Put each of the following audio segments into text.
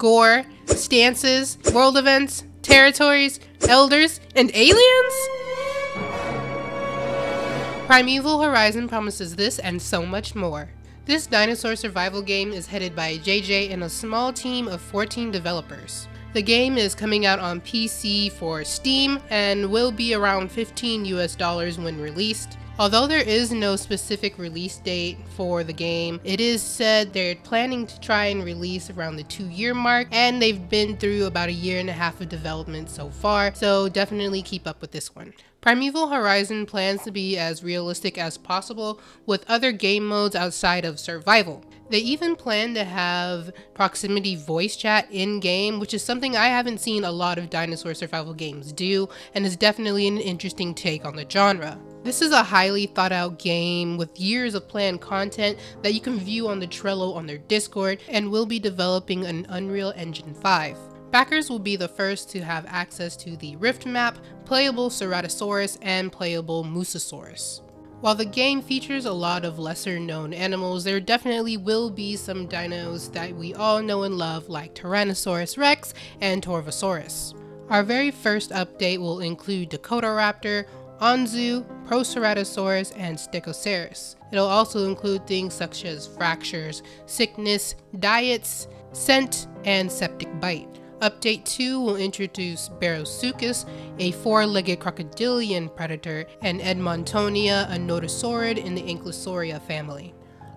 gore, stances, world events, territories, elders, and aliens? Primeval Horizon promises this and so much more. This dinosaur survival game is headed by JJ and a small team of 14 developers. The game is coming out on PC for Steam and will be around $15 US when released. Although there is no specific release date for the game, it is said they're planning to try and release around the 2-year mark, and they've been through about a year and a half of development so far, so definitely keep up with this one. Primeval Horizon plans to be as realistic as possible with other game modes outside of survival. They even plan to have proximity voice chat in-game, which is something I haven't seen a lot of dinosaur survival games do, and is definitely an interesting take on the genre. This is a highly thought out game with years of planned content that you can view on the Trello on their Discord, and will be developing an Unreal Engine 5. Backers will be the first to have access to the Rift Map, playable Ceratosaurus, and playable Mosasaurus. While the game features a lot of lesser known animals, there definitely will be some dinos that we all know and love, like Tyrannosaurus Rex and Torvosaurus. Our very first update will include Dakotoraptor, Anzu, Proceratosaurus, and Stegosaurus. It'll also include things such as fractures, sickness, diets, scent, and septic bite. Update 2 will introduce Barosuchus, a 4-legged crocodilian predator, and Edmontonia, a notosaurid in the Ankylosauria family.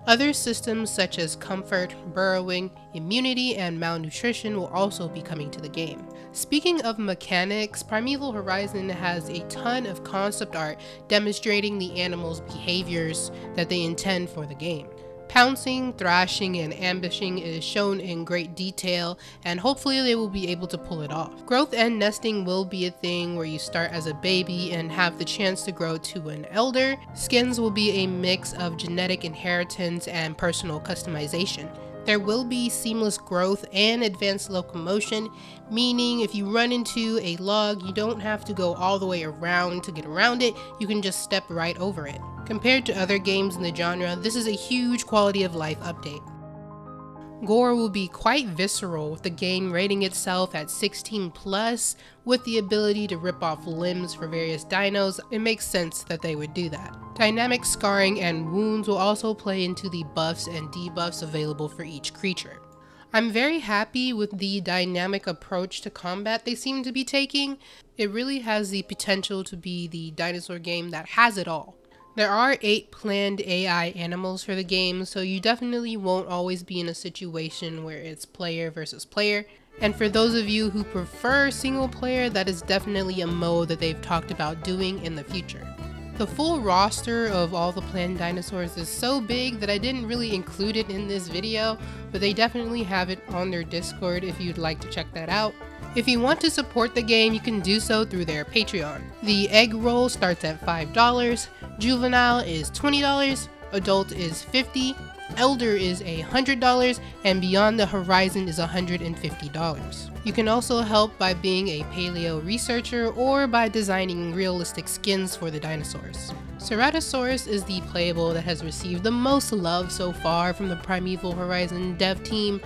Other systems such as comfort, burrowing, immunity, and malnutrition will also be coming to the game. Speaking of mechanics, Primeval Horizon has a ton of concept art demonstrating the animals' behaviors that they intend for the game. Pouncing, thrashing, and ambushing is shown in great detail, and hopefully they will be able to pull it off. Growth and nesting will be a thing where you start as a baby and have the chance to grow to an elder. Skins will be a mix of genetic inheritance and personal customization. There will be seamless growth and advanced locomotion, meaning if you run into a log, you don't have to go all the way around to get around it, you can just step right over it. Compared to other games in the genre, this is a huge quality of life update. Gore will be quite visceral, with the game rating itself at 16+, with the ability to rip off limbs for various dinos. It makes sense that they would do that. Dynamic scarring and wounds will also play into the buffs and debuffs available for each creature. I'm very happy with the dynamic approach to combat they seem to be taking. It really has the potential to be the dinosaur game that has it all. There are 8 planned AI animals for the game, so you definitely won't always be in a situation where it's player versus player. And for those of you who prefer single player, that is definitely a mode that they've talked about doing in the future. The full roster of all the planned dinosaurs is so big that I didn't really include it in this video, but they definitely have it on their Discord if you'd like to check that out. If you want to support the game, you can do so through their Patreon. The egg roll starts at $5, juvenile is $20, adult is $50, elder is $100, and beyond the horizon is $150. You can also help by being a paleo researcher or by designing realistic skins for the dinosaurs. Ceratosaurus is the playable that has received the most love so far from the Primeval Horizon dev team,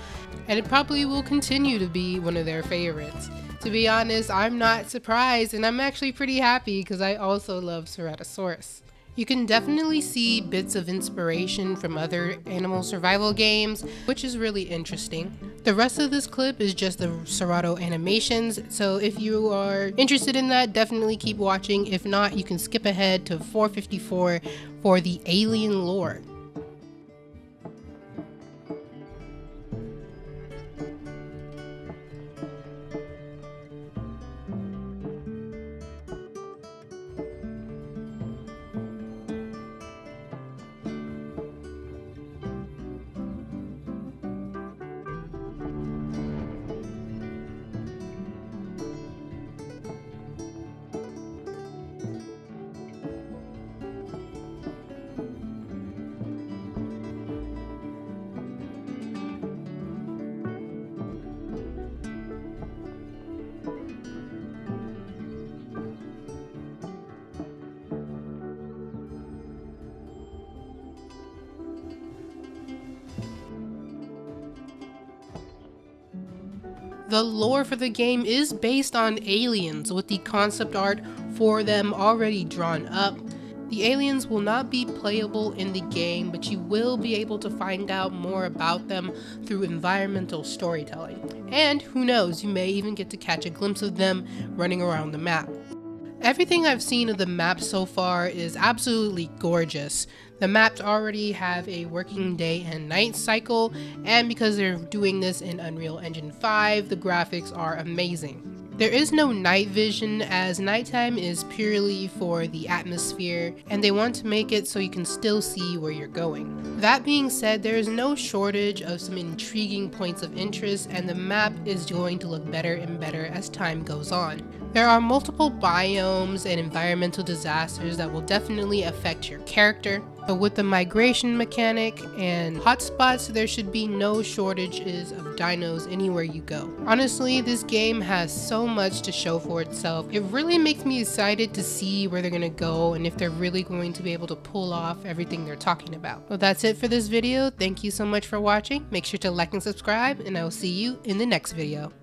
and it probably will continue to be one of their favorites. To be honest, I'm not surprised, and I'm actually pretty happy because I also love Ceratosaurus. You can definitely see bits of inspiration from other animal survival games, which is really interesting. The rest of this clip is just the Cerato animations, so if you are interested in that, definitely keep watching. If not, you can skip ahead to 454 for the alien lore. The lore for the game is based on aliens, with the concept art for them already drawn up. The aliens will not be playable in the game, but you will be able to find out more about them through environmental storytelling. And who knows, you may even get to catch a glimpse of them running around the map. Everything I've seen of the map so far is absolutely gorgeous. The maps already have a working day and night cycle, and because they're doing this in Unreal Engine 5, the graphics are amazing. There is no night vision, as nighttime is purely for the atmosphere, and they want to make it so you can still see where you're going. That being said, there is no shortage of some intriguing points of interest, and the map is going to look better and better as time goes on. There are multiple biomes and environmental disasters that will definitely affect your character, but with the migration mechanic and hotspots, there should be no shortages of dinos anywhere you go. Honestly, this game has so much to show for itself. It really makes me excited to see where they're going to go and if they're really going to be able to pull off everything they're talking about. Well, that's it for this video. Thank you so much for watching. Make sure to like and subscribe, and I will see you in the next video.